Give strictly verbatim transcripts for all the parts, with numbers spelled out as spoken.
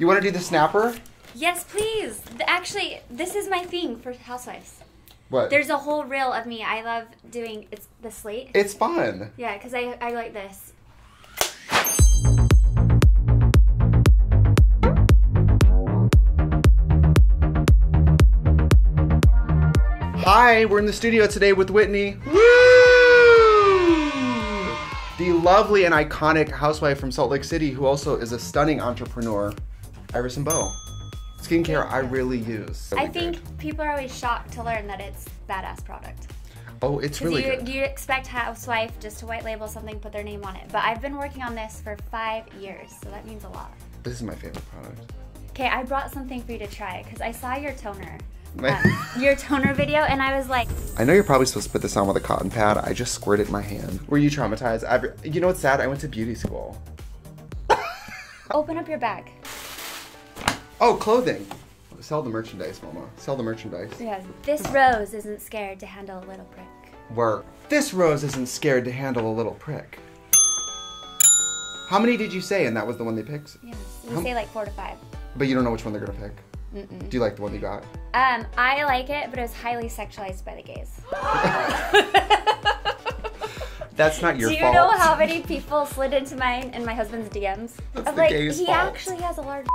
You want to do the snapper? Yes, please. Actually, this is my thing for Housewives. What? There's a whole reel of me. I love doing it's the slate. It's fun. Yeah, because I, I like this. Hi, we're in the studio today with Whitney. Woo! The lovely and iconic housewife from Salt Lake City who also is a stunning entrepreneur, Iris and Beau. Skincare I really use. I think good. people are always shocked to learn that it's badass product. Oh, it's really you, good. You expect housewife just to white label something, put their name on it. But I've been working on this for five years, so that means a lot. This is my favorite product. Okay, I brought something for you to try, because I saw your toner. Um, your toner video, and I was like, I know you're probably supposed to put this on with a cotton pad. I just squirted my hand. Were you traumatized? I've, you know what's sad? I went to beauty school. Open up your bag. Oh, clothing. Sell the merchandise, Mama. Sell the merchandise. Yeah. This rose isn't scared to handle a little prick. Work. This rose isn't scared to handle a little prick. How many did you say? And that was the one they picked? Yeah. You How say like four to five. But you don't know which one they're going to pick? Mm-mm. Do you like the one you got? Um, I like it, but it was highly sexualized by the gays. That's not your fault. Do you fault. know how many people slid into mine and my husband's D Ms? That's I'm the like, gays he fault. actually has a large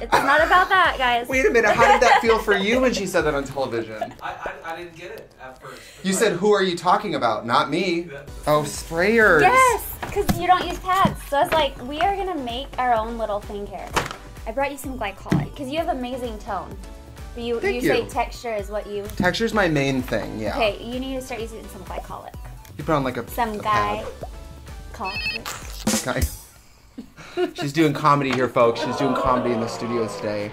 It's not about that, guys. Wait a minute, how did that feel for you when she said that on television? I, I, I didn't get it at first. You said, who are you talking about? Not me. Oh, sprayers. Yes, because you don't use pads. So I was like, we are going to make our own little thing here. I brought you some glycolic, because you have amazing tone. But you, you, you say texture is what you... Texture's my main thing, yeah. Okay, you need to start using some glycolic. You put on like a Some a guy... Guy. She's doing comedy here, folks. She's doing comedy in the studio today.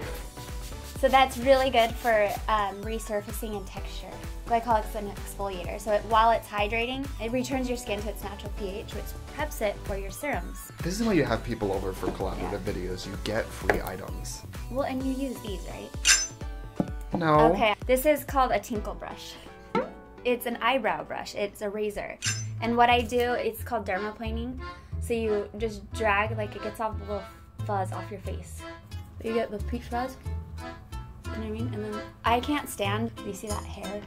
So that's really good for um, resurfacing and texture. Glycolic's an exfoliator, so it, while it's hydrating, it returns your skin to its natural pH, which preps it for your serums. This is why you have people over for collaborative yeah. videos. You get free items. Well, and you use these, right? No. Okay, this is called a tinkle brush. It's an eyebrow brush. It's a razor. And what I do, it's called dermaplaning. So you just drag, like it gets all the little fuzz off your face. You get the peach fuzz. You know what I mean? And then I can't stand, you see that hair?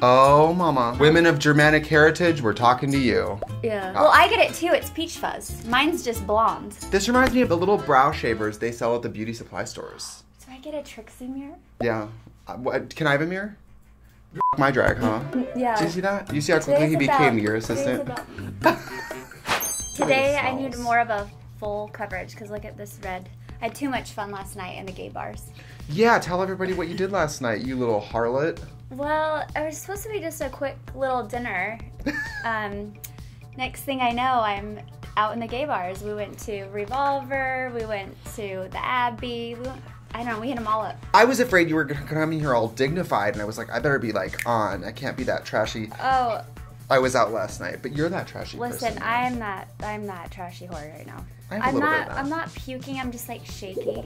Oh, Mama. Women of Germanic heritage, we're talking to you. Yeah. Oh. Well, I get it too. It's peach fuzz. Mine's just blonde. This reminds me of the little brow shavers they sell at the beauty supply stores. So I get a Trixie mirror? Yeah. Uh, what, can I have a mirror? My drag, huh? Yeah. Did you see that? You see how quickly Today's he became about, your assistant? Today I need more of a full coverage, because look at this red. I had too much fun last night in the gay bars. Yeah, tell everybody what you did last night, you little harlot. Well, it was supposed to be just a quick little dinner. Um, next thing I know, I'm out in the gay bars. We went to Revolver, we went to the Abbey, we went, I don't know, we hit them all up. I was afraid you were gonna come in here all dignified, and I was like, I better be like on, I can't be that trashy. Oh. I was out last night, but you're that trashy Listen, person. I'm that I'm that trashy whore right now. I'm, I'm not I'm not puking, I'm just like shaky.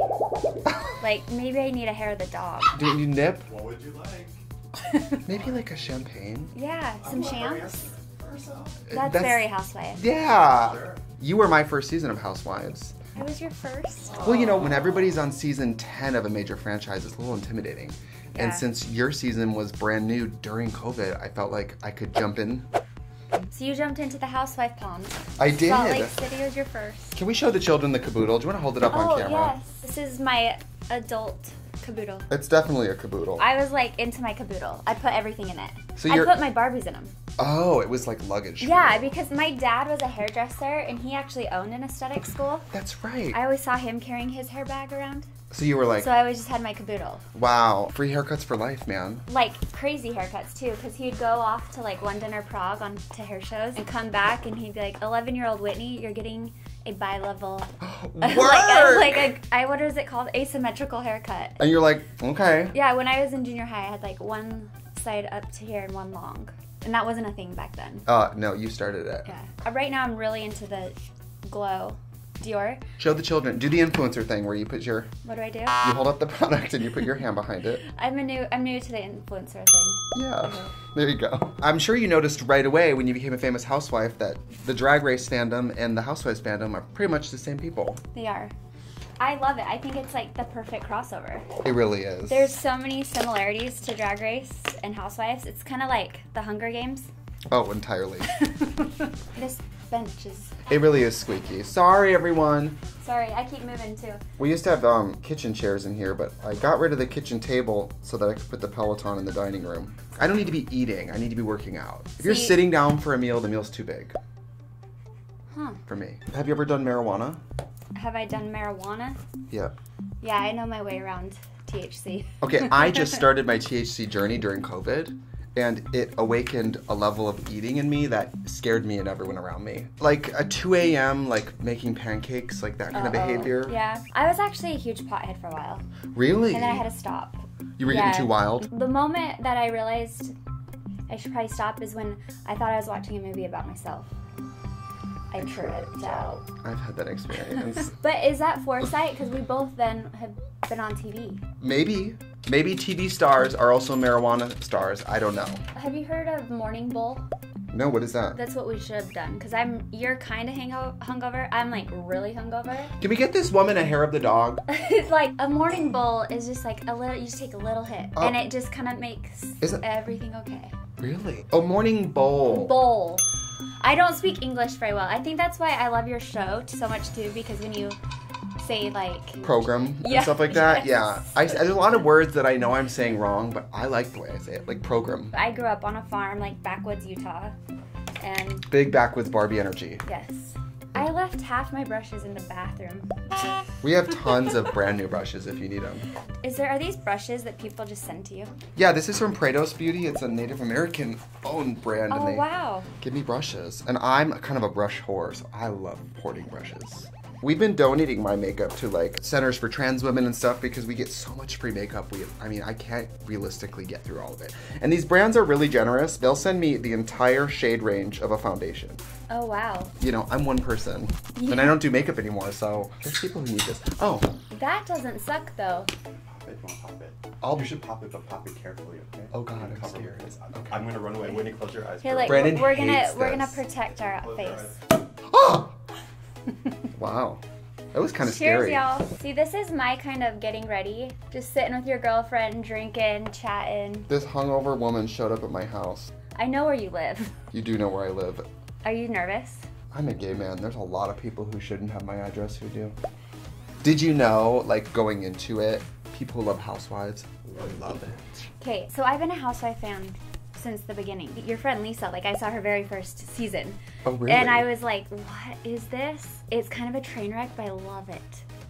Like maybe I need a hair of the dog. Do you nip? What would you like? Maybe like a champagne? Yeah, some shams. That's, That's very housewife. Yeah. Sure. You were my first season of Housewives. I was your first? Well, you know, when everybody's on season ten of a major franchise, it's a little intimidating. Yeah. And since your season was brand new during COVID, I felt like I could jump in. So you jumped into the housewife pond. I did. Salt Lake City was your first. Can we show the children the caboodle? Do you want to hold it up oh, on camera? Yes. This is my adult caboodle. It's definitely a caboodle. I was like into my caboodle. I put everything in it. So I put my Barbies in them. Oh, it was like luggage. Yeah, food. Because my dad was a hairdresser and he actually owned an aesthetic school. That's right. I always saw him carrying his hair bag around. So you were like... So I always just had my caboodle. Wow. Free haircuts for life, man. Like crazy haircuts too, because he'd go off to like London or Prague on to hair shows and come back and he'd be like, eleven year old Whitney, you're getting a bi-level... like a, like a, I, what is it called? Asymmetrical haircut. And you're like, okay. Yeah, when I was in junior high, I had like one side up to here and one long. And that wasn't a thing back then. Uh, no, you started it. Yeah. Uh, right now I'm really into the glow. Dior. Show the children. Do the influencer thing where you put your... What do I do? You hold up the product and you put your hand behind it. I'm a new I'm new to the influencer thing. Yeah. Okay. There you go. I'm sure you noticed right away when you became a famous housewife that the drag race fandom and the housewives fandom are pretty much the same people. They are. I love it. I think it's like the perfect crossover. It really is. There's so many similarities to Drag Race and Housewives. It's kind of like the Hunger Games. Oh, entirely. This bench is... It really is squeaky. Sorry, everyone. Sorry, I keep moving, too. We used to have um, kitchen chairs in here, but I got rid of the kitchen table so that I could put the Peloton in the dining room. I don't need to be eating. I need to be working out. If See, you're sitting down for a meal, the meal's too big. Huh. For me. Have you ever done marijuana? Have I done marijuana? Yeah. Yeah, I know my way around T H C. Okay, I just started my T H C journey during COVID. And it awakened a level of eating in me that scared me and everyone around me. Like a two A M like making pancakes, like that kind uh, of behavior. Yeah, I was actually a huge pothead for a while. Really? And then I had to stop. You were yeah. getting too wild? The moment that I realized I should probably stop is when I thought I was watching a movie about myself. I tripped out. I've had that experience. But is that foresight? Because we both then have been on T V. Maybe. Maybe T V stars are also marijuana stars. I don't know. Have you heard of Morning Bowl? No, what is that? That's what we should have done. Because I'm, you're kind of hungover. I'm like really hungover. Can we get this woman a hair of the dog? It's like a morning bowl is just like a little, you just take a little hit. Uh, and it just kind of makes isn't, everything okay. Really? Oh, morning bowl. Bowl. I don't speak English very well. I think that's why I love your show so much too, because when you say like... program yeah, and stuff like that. Yes. Yeah. I, there's a lot of words that I know I'm saying wrong, but I like the way I say it, like program. I grew up on a farm, like backwoods Utah, and... Big backwoods Barbie energy. Yes. I left half my brushes in the bathroom. We have tons of brand new brushes if you need them. Is there, are these brushes that people just send to you? Yeah, this is from Prados Beauty. It's a Native American owned brand. Oh, and they wow. give me brushes. And I'm kind of a brush whore, so I love hoarding brushes. We've been donating my makeup to like centers for trans women and stuff because we get so much free makeup. We, I mean, I can't realistically get through all of it. And these brands are really generous. They'll send me the entire shade range of a foundation. Oh, wow. You know, I'm one person yeah. and I don't do makeup anymore, so there's people who need this. Oh. That doesn't suck though. If you want to pop it. I'll you should pop it, but pop it carefully, okay? Oh God, I'm scared. Okay. I'm gonna run away. Whitney, close your eyes. Hey, like, Brandon we're gonna hates we're this. gonna protect our close face. Our oh! Wow. That was kind of scary. Cheers, y'all. See, this is my kind of getting ready. Just sitting with your girlfriend, drinking, chatting. This hungover woman showed up at my house. I know where you live. You do know where I live. Are you nervous? I'm a gay man. There's a lot of people who shouldn't have my address who do. Did you know, like going into it, people love Housewives? Really love it. Okay, so I've been a Housewife fan since the beginning. Your friend Lisa, like I saw her very first season. Oh, really? And I was like, what is this? It's kind of a train wreck, but I love it.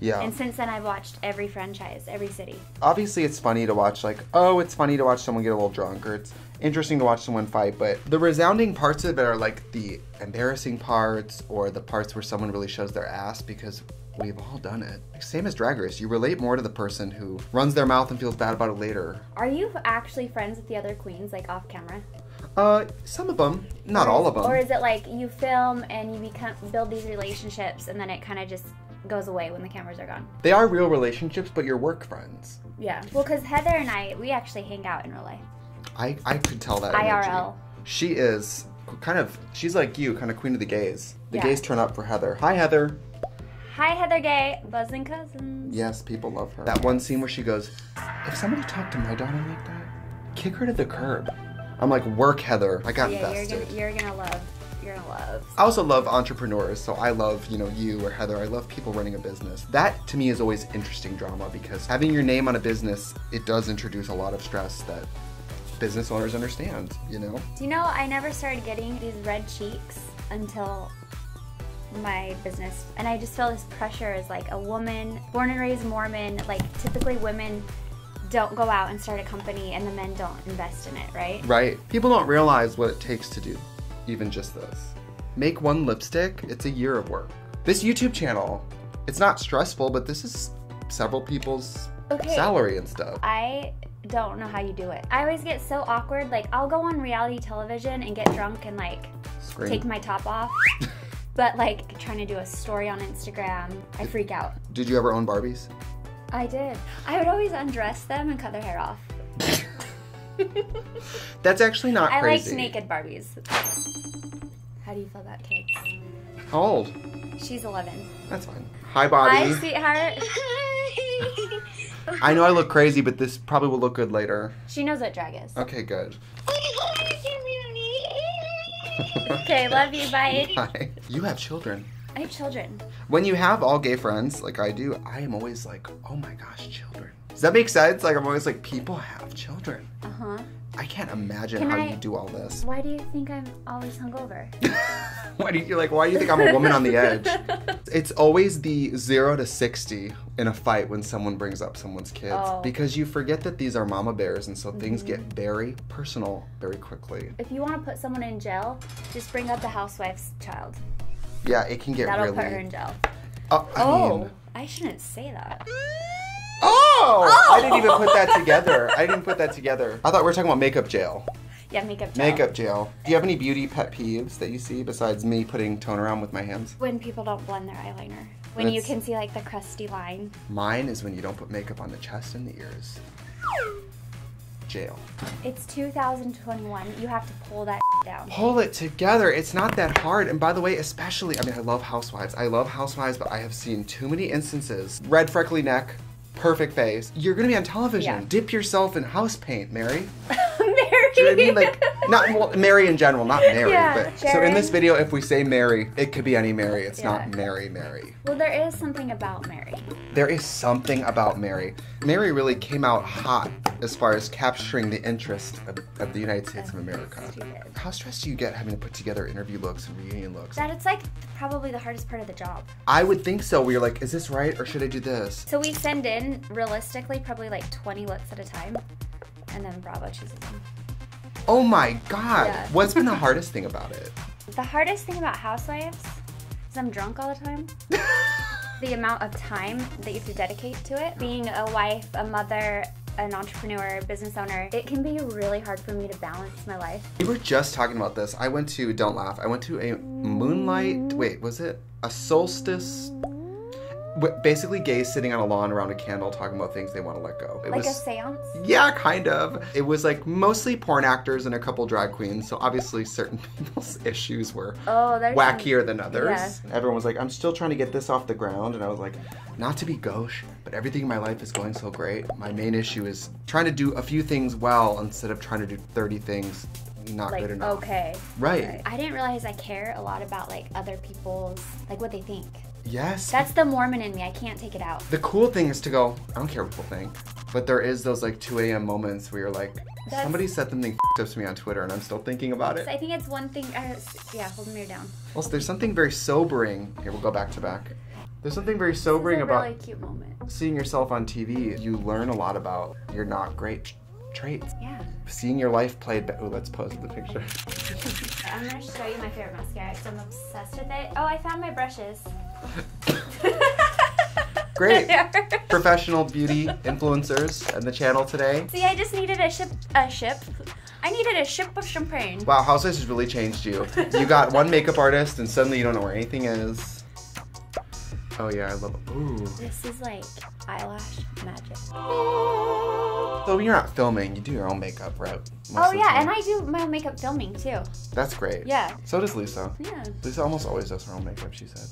Yeah. And since then I've watched every franchise, every city. Obviously it's funny to watch like, oh, it's funny to watch someone get a little drunk, or it's interesting to watch someone fight, but the resounding parts of it are like the embarrassing parts or the parts where someone really shows their ass, because we've all done it. Same as Drag Race, you relate more to the person who runs their mouth and feels bad about it later. Are you actually friends with the other queens, like off camera? Uh, some of them, not or, all of them. Or is it like you film and you become build these relationships and then it kind of just goes away when the cameras are gone? They are real relationships, but you're work friends. Yeah, well, because Heather and I, we actually hang out in real life. I, I could tell that I R L. Energy. She is kind of, she's like you, kind of queen of the gays. The yeah. gays turn up for Heather. Hi, Heather. Hi, Heather Gay, buzzing cousins. Yes, people love her. That one scene where she goes, if somebody talked to my daughter like that, kick her to the curb. I'm like, work, Heather. I got yeah, invested. You're gonna, you're gonna love, you're gonna love. I also love entrepreneurs, so I love, you know, you or Heather. I love people running a business. That, to me, is always interesting drama, because having your name on a business, it does introduce a lot of stress that business owners understand, you know? Do you know, I never started getting these red cheeks until my business, and I just feel this pressure as like a woman, born and raised Mormon, like typically women don't go out and start a company and the men don't invest in it, right? Right. People don't realize what it takes to do even just this. Make one lipstick, it's a year of work. This YouTube channel, it's not stressful, but this is several people's okay. salary and stuff. I don't know how you do it. I always get so awkward, like I'll go on reality television and get drunk and like Scream. take my top off. But like trying to do a story on Instagram, I freak out. Did you ever own Barbies? I did. I would always undress them and cut their hair off. That's actually not I crazy. I liked naked Barbies. How do you feel about cakes? How old? She's eleven. That's fine. Hi, Bobbi. Hi, sweetheart. Hi. I know I look crazy, but this probably will look good later. She knows what drag is. Okay, good. Okay, love you, bye. Bye. You have children. I have children. When you have all gay friends, like I do, I am always like, oh my gosh, children. Does that make sense? Like, I'm always like, people have children. Uh-huh. I can't imagine Can how I, you do all this. Why do you think I'm always hungover? Why do you like? Why do you think I'm a woman on the edge? It's always the zero to sixty in a fight when someone brings up someone's kids oh. because you forget that these are mama bears, and so mm-hmm. things get very personal very quickly. If you want to put someone in jail, just bring up the housewife's child. Yeah, it can get That'll really. That'll put her in jail. Uh, I oh, mean... I shouldn't say that. Oh, oh! I didn't even put that together. I didn't put that together. I thought we were talking about makeup jail. Yeah, makeup jail. Makeup jail. Do you have any beauty pet peeves that you see besides me putting tone around with my hands? When people don't blend their eyeliner. When That's... you can see like the crusty line. Mine is when you don't put makeup on the chest and the ears. Jail. It's two thousand twenty-one. You have to pull that down. Pull it together. It's not that hard. And by the way, especially, I mean, I love housewives. I love housewives, but I have seen too many instances. Red freckly neck. Perfect face. You're gonna be on television. Yeah. Dip yourself in house paint, Mary. Mary. Do you know what I mean? Like, not well, Mary in general, not Mary. Yeah, but Sharon. So in this video, if we say Mary, it could be any Mary. It's yeah. not Mary, Mary. Well, there is something about Mary. There is something about Mary. Mary really came out hot as far as capturing the interest of, of the United States of America. How stressed do you get having to put together interview looks and reunion looks? That it's like probably the hardest part of the job. I would think so. We're like, is this right or should I do this? So we send in realistically probably like twenty looks at a time, and then Bravo chooses them. Oh my God. Yeah. What's been the hardest thing about it? The hardest thing about Housewives is I'm drunk all the time. The amount of time that you have to dedicate to it. Being a wife, a mother, an entrepreneur, business owner, it can be really hard for me to balance my life. We were just talking about this. I went to, don't laugh, I went to a moonlight, wait, was it a solstice? Basically gays sitting on a lawn around a candle talking about things they want to let go. It like was, a seance? Yeah, kind of. It was like mostly porn actors and a couple drag queens, so obviously certain people's issues were oh, wackier some, than others. Yeah. Everyone was like, I'm still trying to get this off the ground, and I was like, not to be gauche, but everything in my life is going so great. My main issue is trying to do a few things well instead of trying to do thirty things not like, good enough. Okay. Right. right. I didn't realize I care a lot about like other people's, like what they think. Yes. That's the Mormon in me. I can't take it out. The cool thing is to go, I don't care what people think. But there is those like two A M moments where you're like, that's... somebody said something f***ed up to me on Twitter and I'm still thinking about it. I think it's one thing, uh, yeah, hold the mirror down. Also, there's something very sobering. Here, we'll go back to back. There's something very sobering about really cute moment. Seeing yourself on T V. You learn a lot about your not great traits. Yeah. Seeing your life played back. Oh, let's pause the picture. I'm gonna show you my favorite mascara because I'm obsessed with it. Oh, I found my brushes. Great. Professional beauty influencers and the channel today. See, I just needed a ship, a ship. I needed a ship of champagne. Wow, Housewives has really changed you. You got one makeup artist and suddenly you don't know where anything is. Oh yeah, I love it. Ooh. This is like eyelash magic. So when you're not filming, you do your own makeup, right? Most oh yeah, and I do my own makeup filming too. That's great. Yeah. So does Lisa. Yeah. Lisa almost always does her own makeup, she said.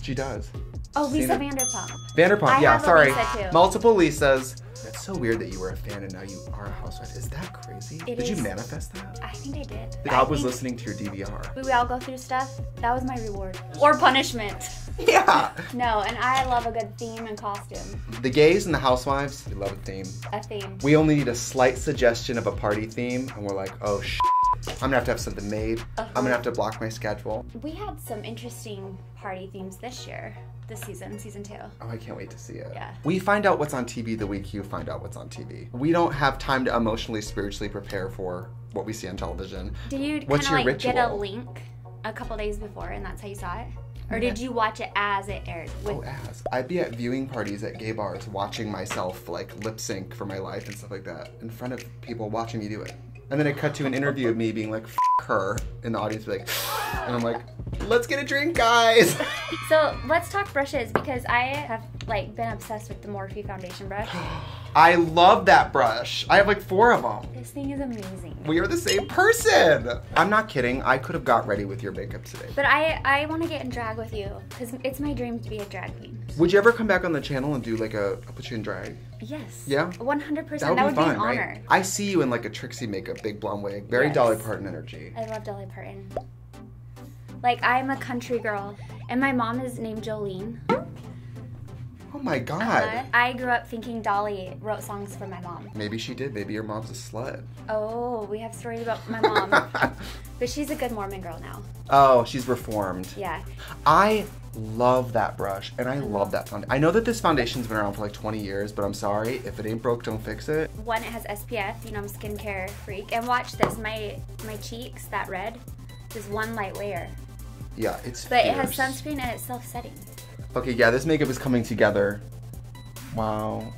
She does. Oh, Lisa Vanderpump. Vanderpump, I yeah, have sorry. Lisa too. Multiple Lisas. That's so weird that you were a fan and now you are a housewife. Is that crazy? It did is. you manifest that? I think I did. God I was listening to your D V R. We all go through stuff. That was my reward. Or punishment. Yeah. No, and I love a good theme and costume. The gays and the housewives, we love a theme. A theme. We only need a slight suggestion of a party theme and we're like, oh sh**. I'm gonna have to have something made. Uh-huh. I'm gonna have to block my schedule. We had some interesting party themes this year, this season, season two. Oh, I can't wait to see it. Yeah. We find out what's on T V the week you find out what's on T V. We don't have time to emotionally, spiritually prepare for what we see on television. Do you kind of like ritual? Get a link a couple days before and that's how you saw it? Or did you watch it as it aired? With oh, as. I'd be at viewing parties at gay bars watching myself like lip sync for my life and stuff like that in front of people watching me do it. And then it cut to an interview of me being like, F her, in the audience, like, and I'm like, let's get a drink, guys. So let's talk brushes, because I have like been obsessed with the Morphe foundation brush. I love that brush. I have like four of them. This thing is amazing. We are the same person. I'm not kidding. I could have got ready with your makeup today. But I, I want to get in drag with you, because it's my dream to be a drag queen. Would you ever come back on the channel and do like a, I'll put you in drag? Yes. Yeah? one hundred percent. That would, that would be, fun, be an honor. Right? I see you in like a Trixie makeup, big blonde wig, very yes. Dolly Parton energy. I love Dolly Parton. Like, I'm a country girl, and my mom is named Jolene. Oh my God. Uh, I grew up thinking Dolly wrote songs for my mom. Maybe she did. Maybe your mom's a slut. Oh, we have stories about my mom. But she's a good Mormon girl now. Oh, she's reformed. Yeah. I love that brush, and I love that foundation. I know that this foundation's been around for like twenty years, but I'm sorry, if it ain't broke, don't fix it. One, it has S P F, you know, I'm a skincare freak. And watch this, my my cheeks, that red, is one light layer. Yeah, it's But fierce. It has sunscreen and it's self-setting. Okay, yeah, this makeup is coming together. Wow.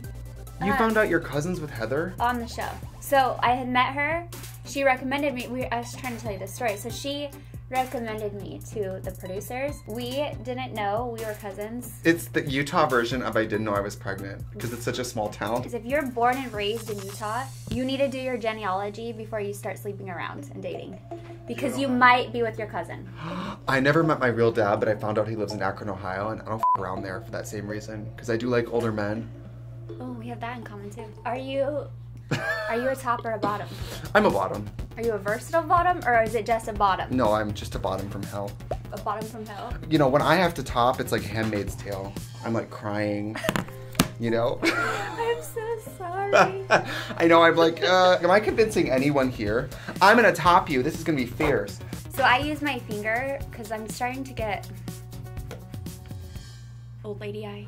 You uh, found out your cousin's with Heather? On the show. So I had met her. She recommended me. We, I was trying to tell you this story. So she recommended me to the producers. We didn't know we were cousins. It's the Utah version of I didn't know I was pregnant, because it's such a small town. Because if you're born and raised in Utah, you need to do your genealogy before you start sleeping around and dating, because you might be with your cousin. I never met my real dad, but I found out he lives in Akron, Ohio, and I don't f around there for that same reason, because I do like older men. Oh, we have that in common too. Are you, are you a top or a bottom? I'm a bottom. Are you a versatile bottom, or is it just a bottom? No, I'm just a bottom from hell. A bottom from hell? You know, when I have to top, it's like Handmaid's Tale. I'm like crying, you know? I'm so sorry. I know, I'm like, uh, am I convincing anyone here? I'm gonna top you, this is gonna be fierce. So I use my finger, because I'm starting to get old lady eye.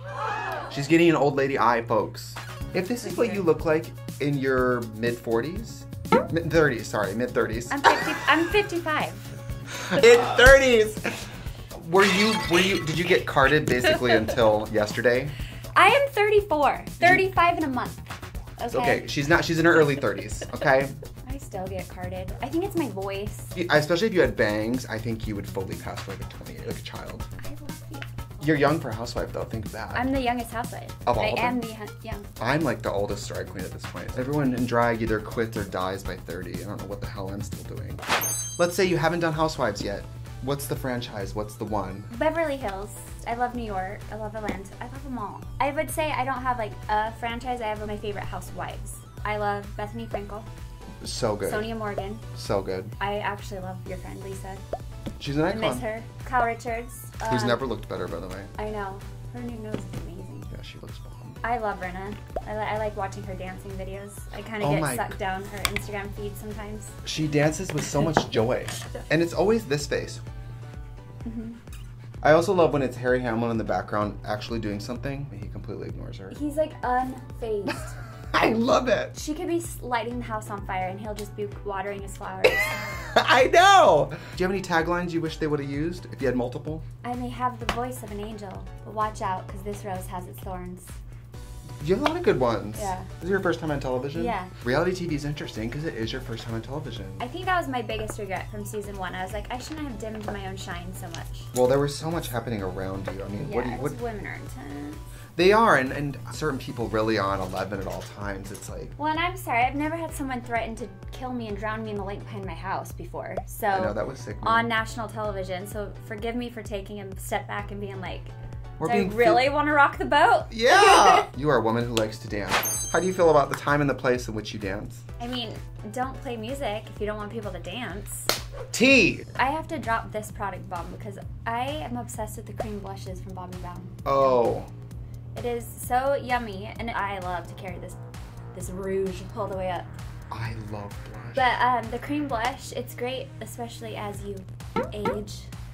She's getting an old lady eye, folks. If this is what you look like in your mid forties, mid thirties, sorry, mid thirties. I'm fifty, I'm fifty-five. mid thirties. Were you, were you, did you get carded basically until yesterday? I am thirty-four, thirty-five in a month, okay? Okay, she's not, she's in her early thirties, okay? I still get carded. I think it's my voice. Especially if you had bangs, I think you would fully pass away at twenty, like a child. I love you. You're young for a housewife, though. Think of that. I'm the youngest housewife. Of all I of them? am the young. I'm like the oldest drag queen at this point. Everyone in drag either quits or dies by thirty. I don't know what the hell I'm still doing. Let's say you haven't done Housewives yet. What's the franchise? What's the one? Beverly Hills. I love New York. I love Atlanta. I love them all. I would say I don't have like a franchise. I have my favorite housewives. I love Bethany Frankel. So good. Sonja Morgan. So good. I actually love your friend Lisa. She's an icon. I miss her. Kyle Richards. Uh, Who's never looked better, by the way. I know. Her new nose is amazing. Yeah, she looks bomb. I love Rinna. I, li I like watching her dancing videos. I kind of oh get sucked down her Instagram feed sometimes. She dances with so much joy. And it's always this face. Mm-hmm. I also love when it's Harry Hamlin in the background actually doing something, and he completely ignores her. He's like unfazed. I love it. She could be lighting the house on fire and he'll just be watering his flowers. I know. Do you have any taglines you wish they would have used if you had multiple? I may have the voice of an angel, but watch out because this rose has its thorns. You have a lot of good ones. Yeah. Is it your first time on television? Yeah. Reality T V is interesting because it is your first time on television. I think that was my biggest regret from season one. I was like, I shouldn't have dimmed my own shine so much. Well, there was so much happening around you. I mean, yeah, what do you, what... women are intense. They are, and, and certain people really are on eleven at all times. It's like... Well, and I'm sorry, I've never had someone threaten to kill me and drown me in the lake behind my house before. So I know, that was sickening. On national television, so forgive me for taking a step back and being like, We're do being I really want to rock the boat? Yeah! You are a woman who likes to dance. How do you feel about the time and the place in which you dance? I mean, don't play music if you don't want people to dance. Tea! I have to drop this product bomb because I am obsessed with the cream blushes from Bobbi Brown. Oh. It is so yummy, and I love to carry this this rouge all the way up. I love blush. But um, the cream blush, it's great, especially as you age.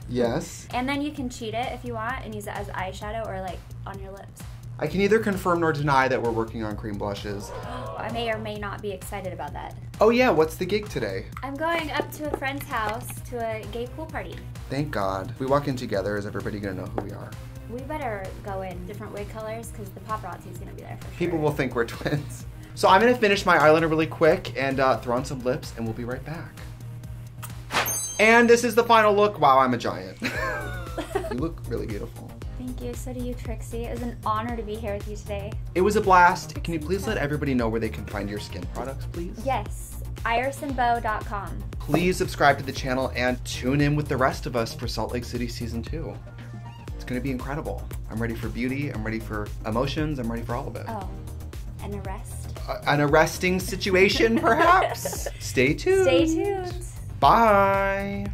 Yes. And then you can cheat it if you want and use it as eyeshadow or like on your lips. I can neither confirm nor deny that we're working on cream blushes. Oh, I may or may not be excited about that. Oh yeah, what's the gig today? I'm going up to a friend's house to a gay pool party. Thank God. If we walk in together, is everybody gonna know who we are? We better go in different wig colors because the paparazzi's gonna be there for sure. People will think we're twins. So I'm gonna finish my eyeliner really quick and uh, throw on some lips, and we'll be right back. And this is the final look. Wow, I'm a giant. You look really beautiful. Thank you, so do you, Trixie. It was an honor to be here with you today. It was a blast. Can you please let everybody know where they can find your skin products, please? Yes, iris and beau dot com. Please subscribe to the channel and tune in with the rest of us for Salt Lake City Season two. It's gonna be incredible. I'm ready for beauty, I'm ready for emotions, I'm ready for all of it. Oh, an arrest? Uh, an arresting situation, perhaps? Stay tuned. Stay tuned. Bye.